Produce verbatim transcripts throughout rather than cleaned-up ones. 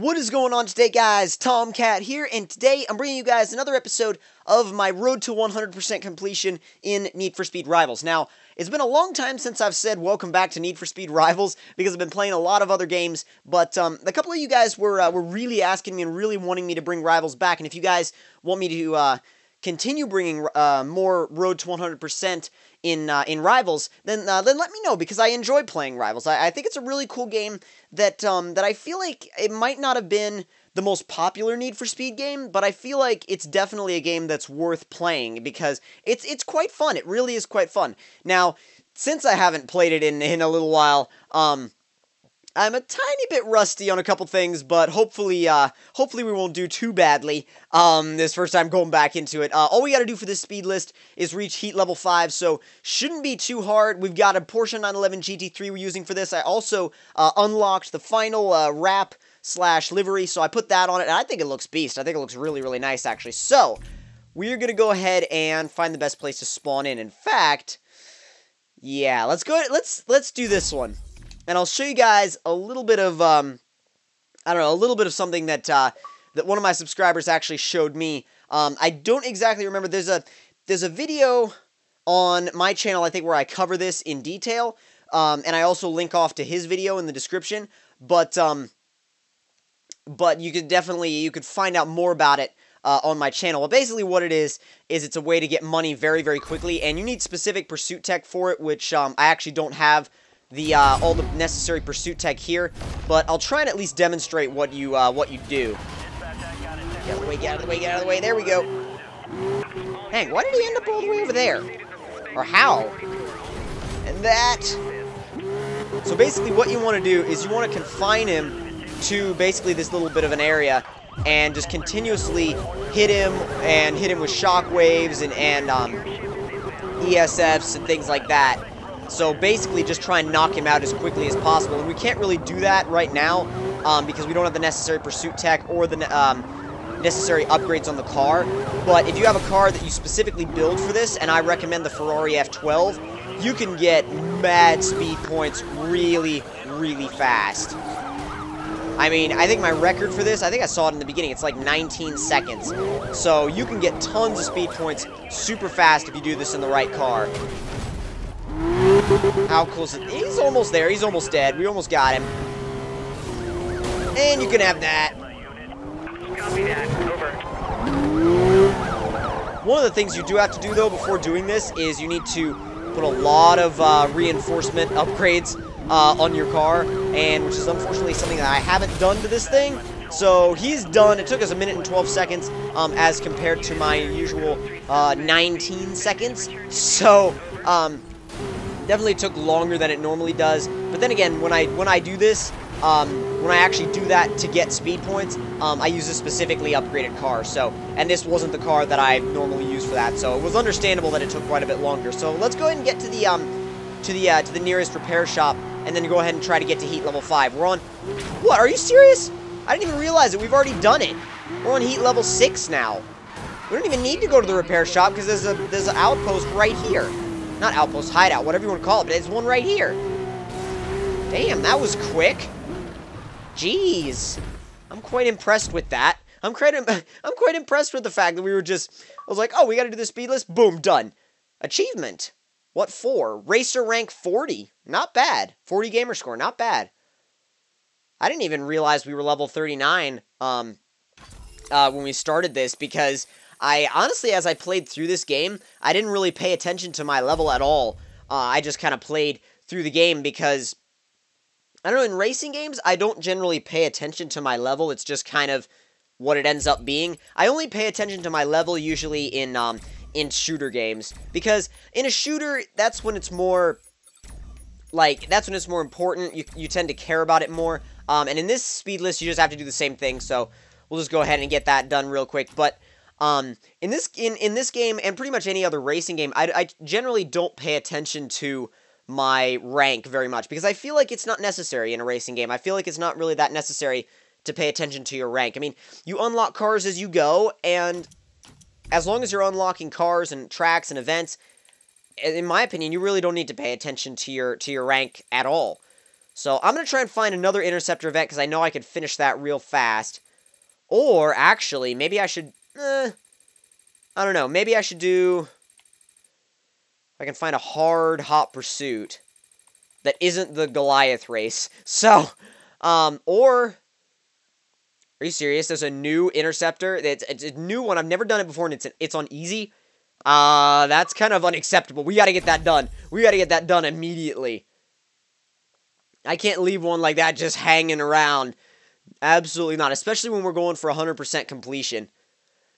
What is going on today, guys? Tomcat here, and today I'm bringing you guys another episode of my road to one hundred percent completion in Need for Speed Rivals. Now, it's been a long time since I've said welcome back to Need for Speed Rivals, because I've been playing a lot of other games, but um, a couple of you guys were, uh, were really asking me and really wanting me to bring Rivals back, and if you guys want me to uh, continue bringing uh, more road to one hundred percent in uh, in Rivals, then uh, then let me know, because I enjoy playing Rivals. I, I think it's a really cool game that um, that I feel like it might not have been the most popular Need for Speed game, but I feel like it's definitely a game that's worth playing, because it's it's quite fun. It really is quite fun. Now, since I haven't played it in in a little while, um, I'm a tiny bit rusty on a couple things, but hopefully, uh, hopefully we won't do too badly, um, this first time going back into it. Uh, all we gotta do for this speed list is reach heat level five, so shouldn't be too hard. We've got a Porsche nine eleven G T three we're using for this. I also, uh, unlocked the final, uh, wrap slash livery, so I put that on it, and I think it looks beast. I think it looks really, really nice, actually. So, we're gonna go ahead and find the best place to spawn in. In fact, yeah, let's go ahead, let's, let's do this one. And I'll show you guys a little bit of, um, I don't know, a little bit of something that, uh, that one of my subscribers actually showed me. Um, I don't exactly remember. There's a, there's a video on my channel, I think, where I cover this in detail. Um, and I also link off to his video in the description. But, um, but you could definitely, you could find out more about it Uh, on my channel. Well, basically what it is, is it's a way to get money very, very quickly. And you need specific pursuit tech for it, which, um, I actually don't have the uh, all the necessary pursuit tech here, but I'll try and at least demonstrate what you uh, what you do. Get out of the way! Get out of the way! Get out of the way! There we go. Hang, why did he end up all the way over there? Or how? And that. So basically, what you want to do is you want to confine him to basically this little bit of an area, and just continuously hit him and hit him with shockwaves and and um, E S Fs and things like that. So basically just try and knock him out as quickly as possible. And we can't really do that right now um, because we don't have the necessary pursuit tech or the um, necessary upgrades on the car. But if you have a car that you specifically build for this, and I recommend the Ferrari F twelve, you can get mad speed points really, really fast. I mean, I think my record for this, I think I saw it in the beginning, it's like nineteen seconds. So you can get tons of speed points super fast if you do this in the right car. How close is it? He's almost there. He's almost dead. We almost got him. And you can have that. One of the things you do have to do, though, before doing this is you need to put a lot of uh, reinforcement upgrades uh, on your car, and which is unfortunately something that I haven't done to this thing. So he's done. It took us a minute and twelve seconds um, as compared to my usual uh, nineteen seconds. So, um... definitely took longer than it normally does, but then again, when I when I do this, um, when I actually do that to get speed points, um, I use a specifically upgraded car. So, and this wasn't the car that I normally use for that, so it was understandable that it took quite a bit longer. So let's go ahead and get to the um, to the uh, to the nearest repair shop, and then go ahead and try to get to heat level five. We're on. What? Are you serious? I didn't even realize it. We've already done it. We're on heat level six now. We don't even need to go to the repair shop because there's a there's an outpost right here. Not outpost, hideout, whatever you want to call it, but it's one right here. Damn, that was quick. Jeez. I'm quite impressed with that. I'm quite, I'm quite impressed with the fact that we were just... I was like, oh, we got to do the speed list. Boom, done. Achievement. What for? Racer rank forty. Not bad. forty gamer score, not bad. I didn't even realize we were level thirty-nine um, uh, when we started this, because... I honestly, as I played through this game, I didn't really pay attention to my level at all. Uh, I just kind of played through the game because, I don't know, in racing games, I don't generally pay attention to my level. It's just kind of what it ends up being. I only pay attention to my level usually in, um, in shooter games, because in a shooter, that's when it's more, like, that's when it's more important. You, you tend to care about it more. Um, and in this speed list, you just have to do the same thing. So we'll just go ahead and get that done real quick. But Um, in this in, in this game, and pretty much any other racing game, I, I generally don't pay attention to my rank very much, because I feel like it's not necessary in a racing game. I feel like it's not really that necessary to pay attention to your rank. I mean, you unlock cars as you go, and as long as you're unlocking cars and tracks and events, in my opinion, you really don't need to pay attention to your to your rank at all. So I'm going to try and find another Interceptor event because I know I could finish that real fast. Or, actually, maybe I should... Eh, I don't know. Maybe I should do... I can find a hard, hot pursuit that isn't the Goliath race. So, um, or... Are you serious? There's a new Interceptor. It's, it's a new one. I've never done it before, and it's, it's on easy. Uh, that's kind of unacceptable. We got to get that done. We got to get that done immediately. I can't leave one like that just hanging around. Absolutely not, especially when we're going for one hundred percent completion.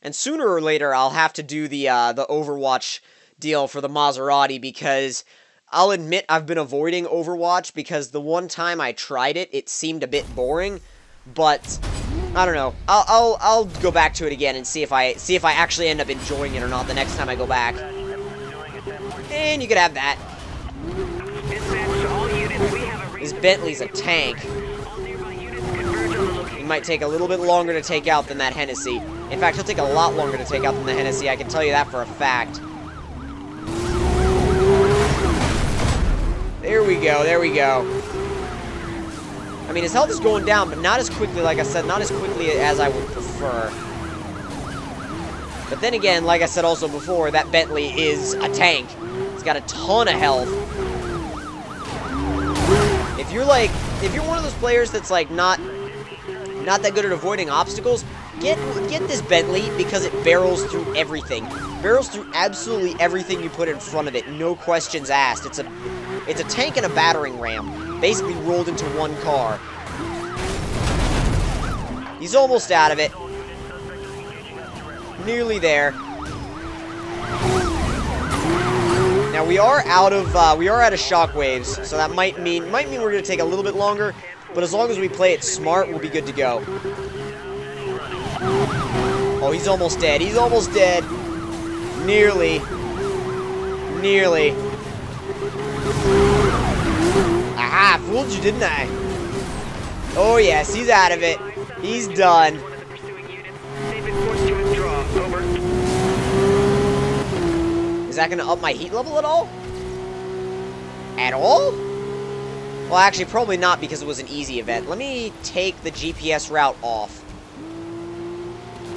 And sooner or later, I'll have to do the uh, the Overwatch deal for the Maserati, because I'll admit I've been avoiding Overwatch because the one time I tried it, it seemed a bit boring. But I don't know. I'll I'll, I'll go back to it again and see if I see if I actually end up enjoying it or not the next time I go back. And you could have that. This Bentley's a tank. He might take a little bit longer to take out than that Hennessy. In fact, he'll take a lot longer to take out than the Hennessy. I can tell you that for a fact. There we go. There we go. I mean, his health is going down, but not as quickly, like I said, not as quickly as I would prefer. But then again, like I said also before, that Bentley is a tank. He's got a ton of health. If you're like, if you're one of those players that's like not, not that good at avoiding obstacles, get get this Bentley, because it barrels through everything, barrels through absolutely everything you put in front of it, no questions asked. It's a, it's a tank and a battering ram, basically rolled into one car. He's almost out of it, nearly there. Now we are out of uh, we are out of shockwaves, so that might mean might mean we're gonna take a little bit longer, but as long as we play it smart, we'll be good to go. Oh, he's almost dead. He's almost dead. Nearly. Nearly. Aha! Fooled you, didn't I? Oh yes, he's out of it. He's done. Is that going to up my heat level at all? At all? Well, actually, probably not, because it was an easy event. Let me take the G P S route off.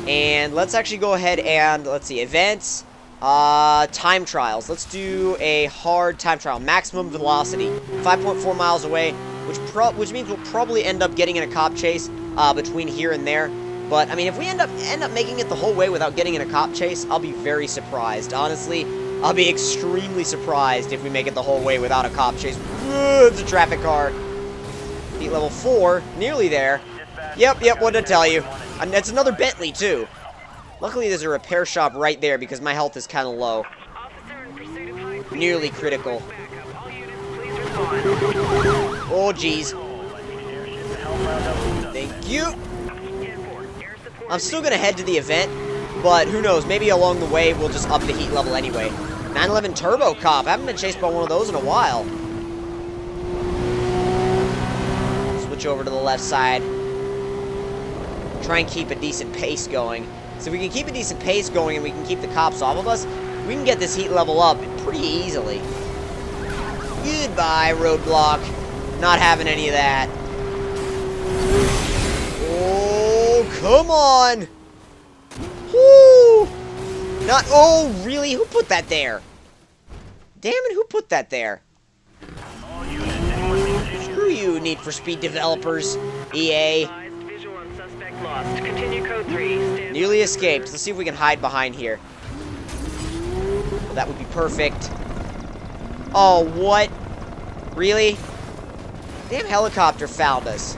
And let's actually go ahead and, let's see, events, uh, time trials. Let's do a hard time trial. Maximum velocity, five point four miles away, which, pro which means we'll probably end up getting in a cop chase uh, between here and there. But, I mean, if we end up, end up making it the whole way without getting in a cop chase, I'll be very surprised. Honestly, I'll be extremely surprised if we make it the whole way without a cop chase. Ugh, it's a traffic car. Heat level four. Nearly there. Yep, yep, what did I tell you? And that's another Bentley, too. Luckily, there's a repair shop right there because my health is kind of low. Nearly critical. Oh, jeez. Thank you. I'm still going to head to the event, but who knows, maybe along the way we'll just up the heat level anyway. nine eleven Turbo Cop, I haven't been chased by one of those in a while. Switch over to the left side. Try and keep a decent pace going. So if we can keep a decent pace going and we can keep the cops off of us, we can get this heat level up pretty easily. Goodbye, roadblock. Not having any of that. Come on! Woo! Not- oh, really? Who put that there? Damn it, who put that there? Screw you, Need for Speed developers, E A. Nearly escaped. Let's see if we can hide behind here. Well, that would be perfect. Oh, what? Really? Damn helicopter found us.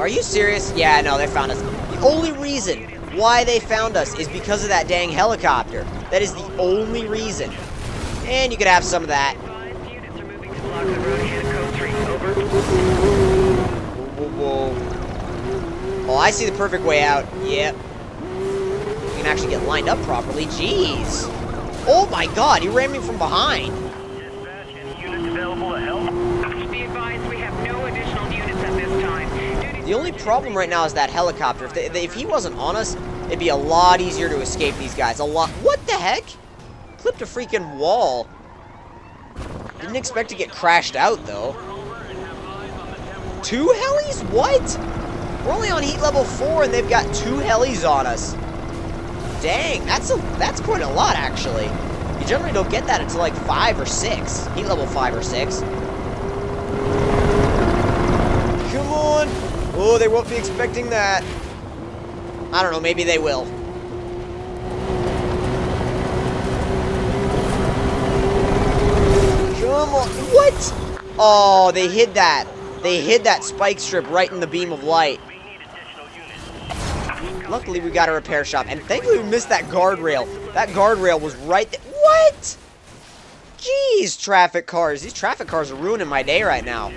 Are you serious? Yeah, no, they found us. The only reason why they found us is because of that dang helicopter. That is the only reason. And you could have some of that. Whoa, whoa, whoa. Oh, I see the perfect way out. Yep. We can actually get lined up properly. Jeez. Oh my god, he ran me from behind. Dispatch and units available to help. Be advised, we have no additional units at this time. The only problem right now is that helicopter. If, they, if he wasn't on us, it'd be a lot easier to escape these guys. A lot. What the heck? Clipped a freaking wall. Didn't expect to get crashed out, though. Two helis? What? We're only on heat level four, and they've got two helis on us. Dang, that's a, that's quite a lot, actually. You generally don't get that until, like, five or six. Heat level five or six. Come on. Oh, they won't be expecting that. I don't know, maybe they will. Come on. What? Oh, they hid that. They hid that spike strip right in the beam of light. Luckily, we got a repair shop. And thankfully, we missed that guardrail. That guardrail was right there. What? Jeez, traffic cars. These traffic cars are ruining my day right now.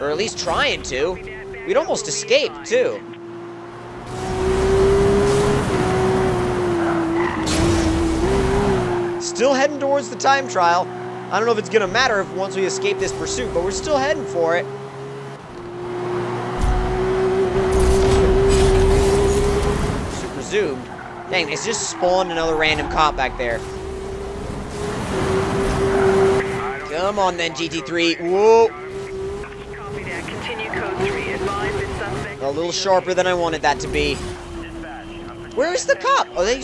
Or at least trying to. We'd almost escaped, too. Still heading towards the time trial. I don't know if it's gonna matter if once we escape this pursuit, but we're still heading for it. Super zoomed. Dang, it's just spawned another random cop back there. Come on then, G T three. Whoa. A little sharper than I wanted that to be. Where's the cop? Oh, they,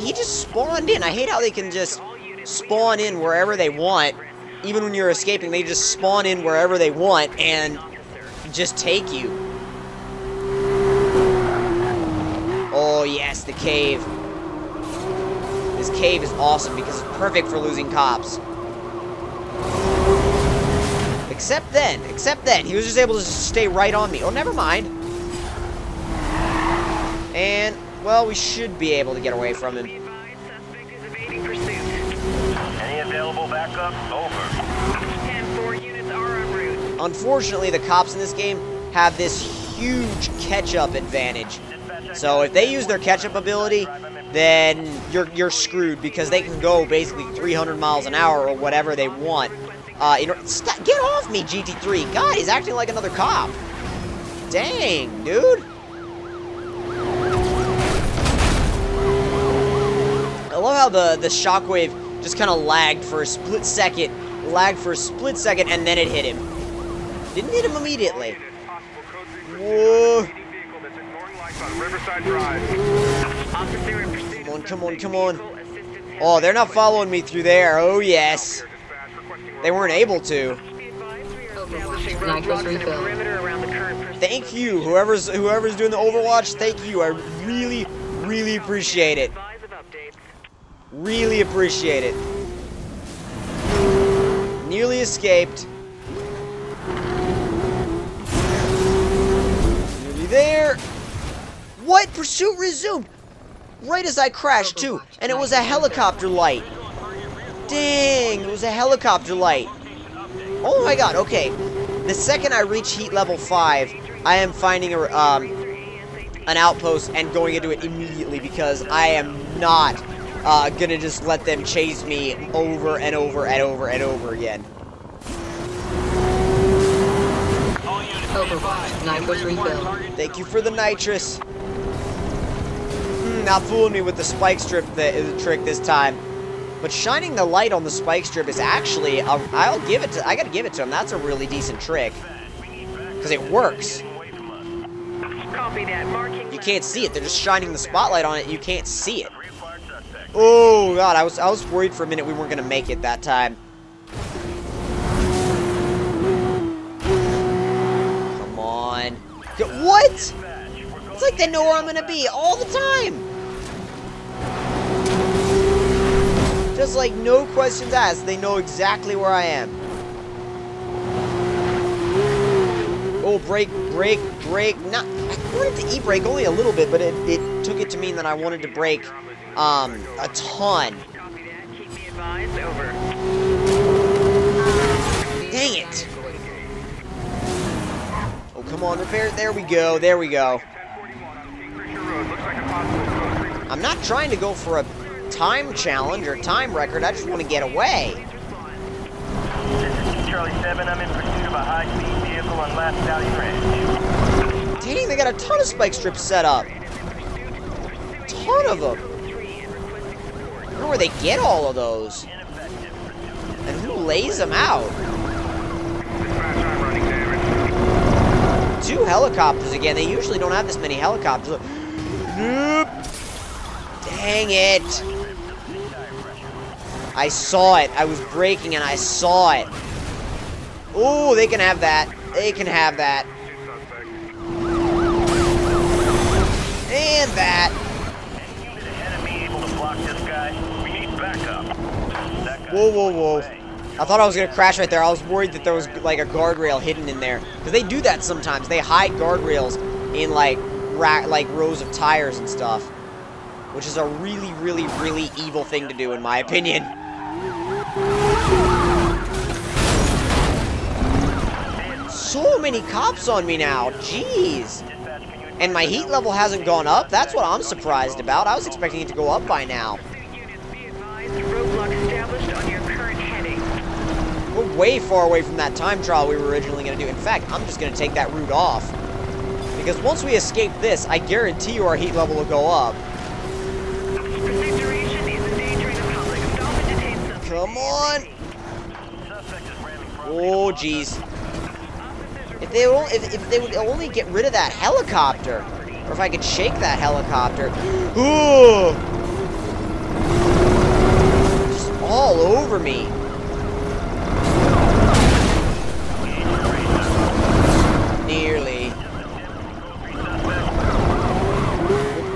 he just spawned in. I hate how they can just spawn in wherever they want. Even when you're escaping, they just spawn in wherever they want and just take you. Oh, yes, the cave. This cave is awesome because it's perfect for losing cops. Except then. Except then. He was just able to just stay right on me. Oh, never mind. And, well, we should be able to get away from him. Any available backup? Over. ten four units are en route. Unfortunately, the cops in this game have this huge catch-up advantage. So if they use their catch-up ability, then you're, you're screwed because they can go basically three hundred miles an hour or whatever they want. Uh, in, stop, get off me, G T three. God, he's acting like another cop. Dang, dude. I love how the, the shockwave just kind of lagged for a split second, lagged for a split second, and then it hit him. Didn't hit him immediately. Whoa. Come on, come on, come on. Oh, they're not following me through there. Oh, yes. They weren't able to. Thank you, whoever's, whoever's doing the Overwatch, thank you. I really, really appreciate it. Really appreciate it. Nearly escaped. Nearly there. What? Pursuit resumed. Right as I crashed, too. And it was a helicopter light. Dang, it was a helicopter light. Oh my god, okay. The second I reach heat level five, I am finding a, um, an outpost and going into it immediately because I am not... Uh, gonna just let them chase me over and over and over and over again. Overwatch, nitrous refill. Thank you for the nitrous. Mm, not fooling me with the spike strip that is a trick this time. But shining the light on the spike strip is actually, a, I'll give it to, I gotta give it to him, that's a really decent trick. Because it works. You can't see it, they're just shining the spotlight on it, you can't see it. Oh god, I was I was worried for a minute we weren't gonna make it that time. Come on. What? It's like they know where I'm gonna be all the time. Just like no questions asked, they know exactly where I am. Oh, brake, brake, brake. Not I wanted to e-brake only a little bit, but it, it took it to mean that I wanted to brake. Um, a ton. Dang it. Oh, come on, repair it. There we go. There we go. I'm not trying to go for a time challenge or time record. I just want to get away. Dang, they got a ton of spike strips set up. A ton of them. I don't know where they get all of those. And who lays them out? Two helicopters again. They usually don't have this many helicopters. Look. Nope. Dang it. I saw it. I was braking and I saw it. Ooh, they can have that. They can have that. And that. Whoa, whoa, whoa. I thought I was going to crash right there. I was worried that there was like a guardrail hidden in there. Because they do that sometimes. They hide guardrails in like, ra like rows of tires and stuff. Which is a really, really, really evil thing to do, in my opinion. So many cops on me now, jeez. And my heat level hasn't gone up? That's what I'm surprised about. I was expecting it to go up by now. We're way far away from that time trial we were originally gonna do. In fact, I'm just gonna take that route off. Because once we escape this, I guarantee you our heat level will go up. Come on! Oh, jeez. If they would only, if, if they would only get rid of that helicopter, or if I could shake that helicopter. Ooh! Just all over me. Nearly.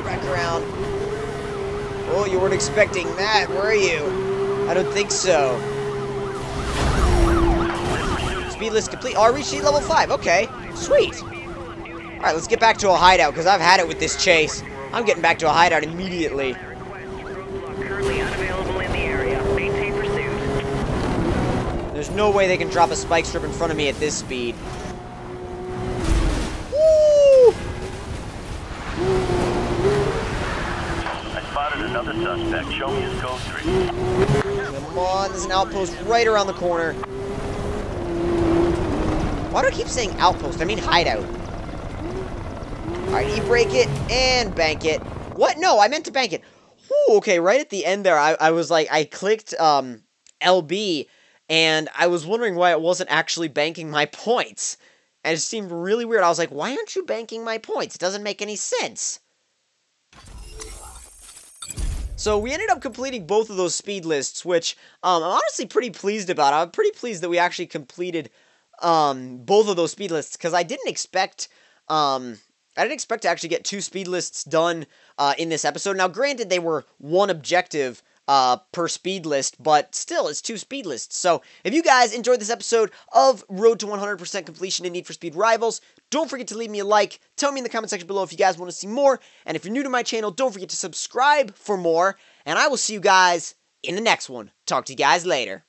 Back around. Oh, you weren't expecting that, were you? I don't think so. Speed list complete. Oh, I reached heat level five. Okay. Sweet. Alright, let's get back to a hideout, because I've had it with this chase. I'm getting back to a hideout immediately. There's no way they can drop a spike strip in front of me at this speed. Woo! I spotted another suspect. Show me his code three. Come on, there's an outpost right around the corner. Why do I keep saying outpost? I mean hideout. Alright, e-brake it and bank it. What? No, I meant to bank it. Ooh, okay, right at the end there, I, I was like, I clicked um, L B, and I was wondering why it wasn't actually banking my points. And it seemed really weird. I was like, why aren't you banking my points? It doesn't make any sense. So we ended up completing both of those speed lists, which um, I'm honestly pretty pleased about. I'm pretty pleased that we actually completed um, both of those speed lists, because I didn't expect um, I didn't expect to actually get two speed lists done uh, in this episode. Now, granted, they were one objective uh, per speed list, but still, it's two speed lists. So if you guys enjoyed this episode of Road to one hundred percent Completion in Need for Speed Rivals, don't forget to leave me a like. Tell me in the comment section below if you guys want to see more. And if you're new to my channel, don't forget to subscribe for more. And I will see you guys in the next one. Talk to you guys later.